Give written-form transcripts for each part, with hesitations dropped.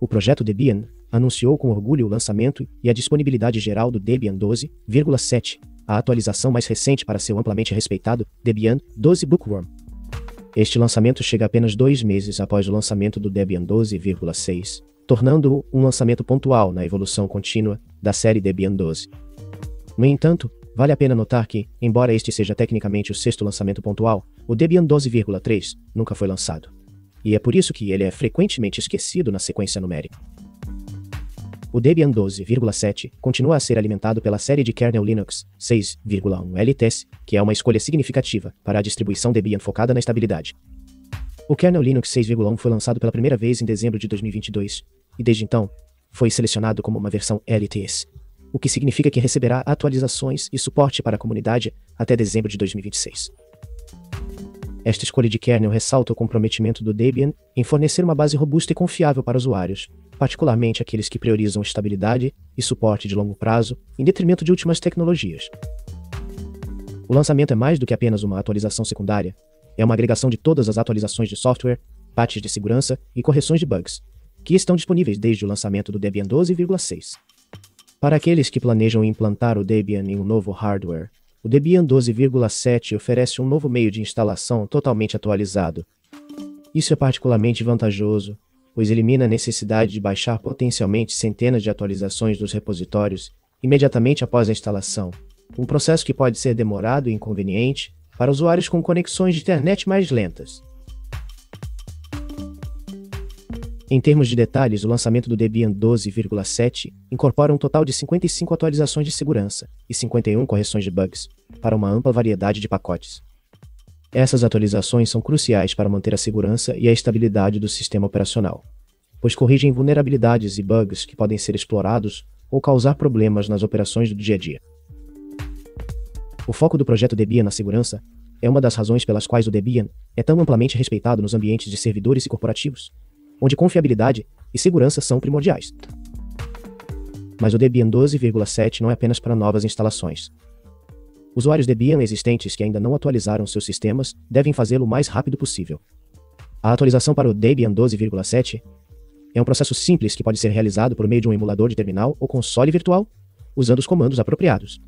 O projeto Debian anunciou com orgulho o lançamento e a disponibilidade geral do Debian 12.7, a atualização mais recente para seu amplamente respeitado Debian 12 Bookworm. Este lançamento chega apenas 2 meses após o lançamento do Debian 12.6, tornando-o um lançamento pontual na evolução contínua da série Debian 12. No entanto, vale a pena notar que, embora este seja tecnicamente o 6º lançamento pontual, o Debian 12.3 nunca foi lançado. E é por isso que ele é frequentemente esquecido na sequência numérica. O Debian 12.7 continua a ser alimentado pela série de kernel Linux 6.1 LTS, que é uma escolha significativa para a distribuição Debian focada na estabilidade. O kernel Linux 6.1 foi lançado pela primeira vez em dezembro de 2022, e desde então, foi selecionado como uma versão LTS. O que significa que receberá atualizações e suporte para a comunidade até dezembro de 2026. Esta escolha de kernel ressalta o comprometimento do Debian em fornecer uma base robusta e confiável para usuários, particularmente aqueles que priorizam estabilidade e suporte de longo prazo em detrimento de últimas tecnologias. O lançamento é mais do que apenas uma atualização secundária, é uma agregação de todas as atualizações de software, patches de segurança e correções de bugs, que estão disponíveis desde o lançamento do Debian 12.6. Para aqueles que planejam implantar o Debian em um novo hardware, o Debian 12.7 oferece um novo meio de instalação totalmente atualizado. Isso é particularmente vantajoso, pois elimina a necessidade de baixar potencialmente centenas de atualizações dos repositórios imediatamente após a instalação, um processo que pode ser demorado e inconveniente para usuários com conexões de internet mais lentas. Em termos de detalhes, o lançamento do Debian 12.7 incorpora um total de 55 atualizações de segurança e 51 correções de bugs, para uma ampla variedade de pacotes. Essas atualizações são cruciais para manter a segurança e a estabilidade do sistema operacional, pois corrigem vulnerabilidades e bugs que podem ser explorados ou causar problemas nas operações do dia a dia. O foco do projeto Debian na segurança é uma das razões pelas quais o Debian é tão amplamente respeitado nos ambientes de servidores e corporativos, onde confiabilidade e segurança são primordiais. Mas o Debian 12.7 não é apenas para novas instalações. Usuários Debian existentes que ainda não atualizaram seus sistemas devem fazê-lo o mais rápido possível. A atualização para o Debian 12.7 é um processo simples que pode ser realizado por meio de um emulador de terminal ou console virtual, usando os comandos apropriados.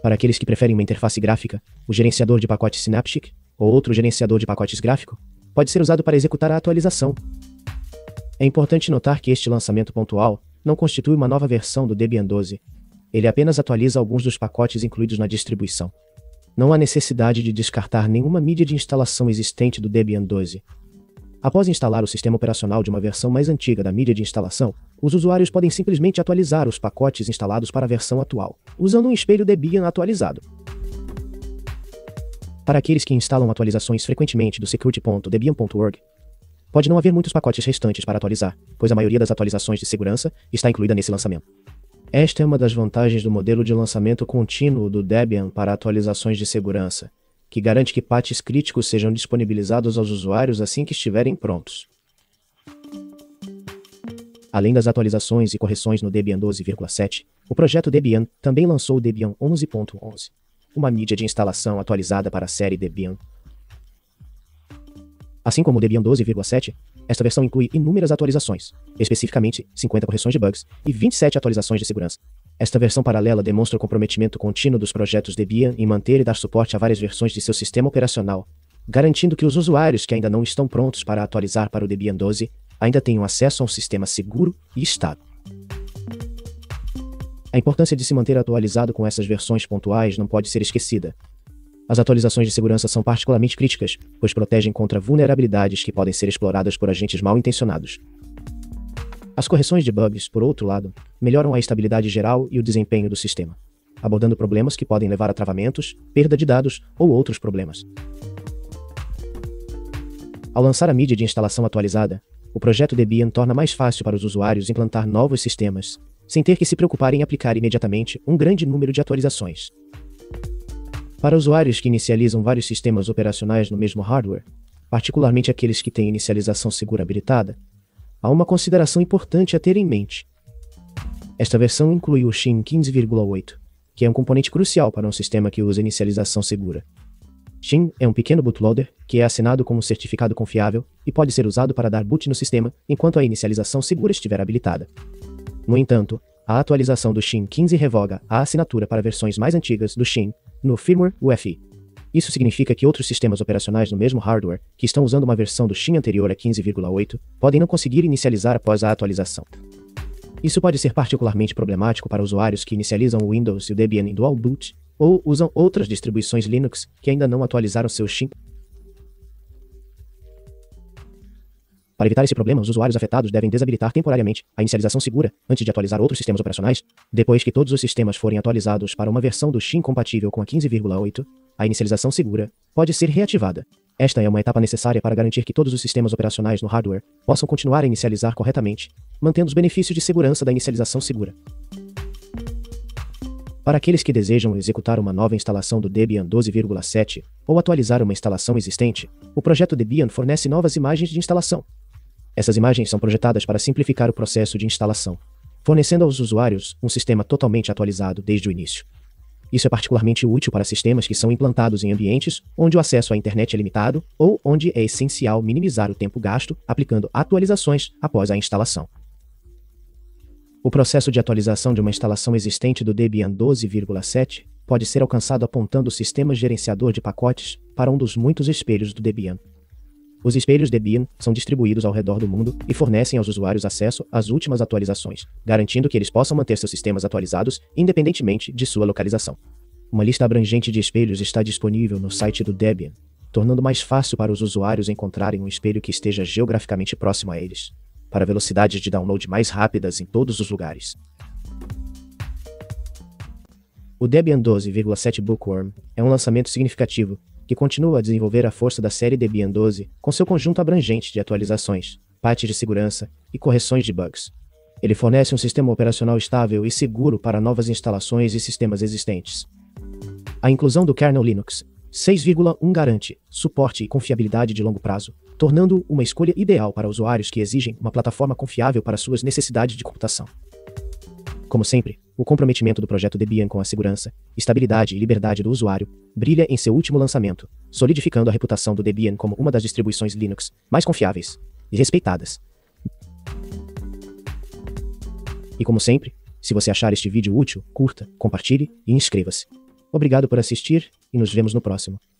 Para aqueles que preferem uma interface gráfica, o gerenciador de pacotes Synaptic, ou outro gerenciador de pacotes gráfico, pode ser usado para executar a atualização. É importante notar que este lançamento pontual não constitui uma nova versão do Debian 12. Ele apenas atualiza alguns dos pacotes incluídos na distribuição. Não há necessidade de descartar nenhuma mídia de instalação existente do Debian 12. Após instalar o sistema operacional de uma versão mais antiga da mídia de instalação, os usuários podem simplesmente atualizar os pacotes instalados para a versão atual, usando um espelho Debian atualizado. Para aqueles que instalam atualizações frequentemente do security.debian.org, pode não haver muitos pacotes restantes para atualizar, pois a maioria das atualizações de segurança está incluída nesse lançamento. Esta é uma das vantagens do modelo de lançamento contínuo do Debian para atualizações de segurança, que garante que patches críticos sejam disponibilizados aos usuários assim que estiverem prontos. Além das atualizações e correções no Debian 12.7, o projeto Debian também lançou o Debian 11.11, uma mídia de instalação atualizada para a série Debian. Assim como o Debian 12.7, esta versão inclui inúmeras atualizações, especificamente 50 correções de bugs e 27 atualizações de segurança. Esta versão paralela demonstra o comprometimento contínuo dos projetos Debian em manter e dar suporte a várias versões de seu sistema operacional, garantindo que os usuários que ainda não estão prontos para atualizar para o Debian 12 ainda tenham acesso a um sistema seguro e estável. A importância de se manter atualizado com essas versões pontuais não pode ser esquecida. As atualizações de segurança são particularmente críticas, pois protegem contra vulnerabilidades que podem ser exploradas por agentes mal intencionados. As correções de bugs, por outro lado, melhoram a estabilidade geral e o desempenho do sistema, abordando problemas que podem levar a travamentos, perda de dados ou outros problemas. Ao lançar a mídia de instalação atualizada, o projeto Debian torna mais fácil para os usuários implantar novos sistemas, sem ter que se preocupar em aplicar imediatamente um grande número de atualizações. Para usuários que inicializam vários sistemas operacionais no mesmo hardware, particularmente aqueles que têm inicialização segura habilitada, há uma consideração importante a ter em mente. Esta versão inclui o shim 15.8, que é um componente crucial para um sistema que usa inicialização segura. Shim é um pequeno bootloader que é assinado com um certificado confiável e pode ser usado para dar boot no sistema enquanto a inicialização segura estiver habilitada. No entanto, a atualização do Shim 15 revoga a assinatura para versões mais antigas do Shim no firmware UEFI. Isso significa que outros sistemas operacionais no mesmo hardware que estão usando uma versão do Shim anterior a 15.8 podem não conseguir inicializar após a atualização. Isso pode ser particularmente problemático para usuários que inicializam o Windows e o Debian em dual boot ou usam outras distribuições Linux que ainda não atualizaram seu Shim. Para evitar esse problema, os usuários afetados devem desabilitar temporariamente a inicialização segura antes de atualizar outros sistemas operacionais. Depois que todos os sistemas forem atualizados para uma versão do Shim compatível com a 15.8, a inicialização segura pode ser reativada. Esta é uma etapa necessária para garantir que todos os sistemas operacionais no hardware possam continuar a inicializar corretamente, mantendo os benefícios de segurança da inicialização segura. Para aqueles que desejam executar uma nova instalação do Debian 12.7 ou atualizar uma instalação existente, o projeto Debian fornece novas imagens de instalação. Essas imagens são projetadas para simplificar o processo de instalação, fornecendo aos usuários um sistema totalmente atualizado desde o início. Isso é particularmente útil para sistemas que são implantados em ambientes onde o acesso à internet é limitado ou onde é essencial minimizar o tempo gasto aplicando atualizações após a instalação. O processo de atualização de uma instalação existente do Debian 12.7 pode ser alcançado apontando o sistema gerenciador de pacotes para um dos muitos espelhos do Debian. Os espelhos Debian são distribuídos ao redor do mundo e fornecem aos usuários acesso às últimas atualizações, garantindo que eles possam manter seus sistemas atualizados independentemente de sua localização. Uma lista abrangente de espelhos está disponível no site do Debian, tornando mais fácil para os usuários encontrarem um espelho que esteja geograficamente próximo a eles, para velocidades de download mais rápidas em todos os lugares. O Debian 12.7 Bookworm é um lançamento significativo que continua a desenvolver a força da série Debian 12 com seu conjunto abrangente de atualizações, patches de segurança e correções de bugs. Ele fornece um sistema operacional estável e seguro para novas instalações e sistemas existentes. A inclusão do kernel Linux 6.1 garante suporte e confiabilidade de longo prazo, tornando-o uma escolha ideal para usuários que exigem uma plataforma confiável para suas necessidades de computação. Como sempre, o comprometimento do projeto Debian com a segurança, estabilidade e liberdade do usuário brilha em seu último lançamento, solidificando a reputação do Debian como uma das distribuições Linux mais confiáveis e respeitadas. E como sempre, se você achar este vídeo útil, curta, compartilhe e inscreva-se. Obrigado por assistir e nos vemos no próximo.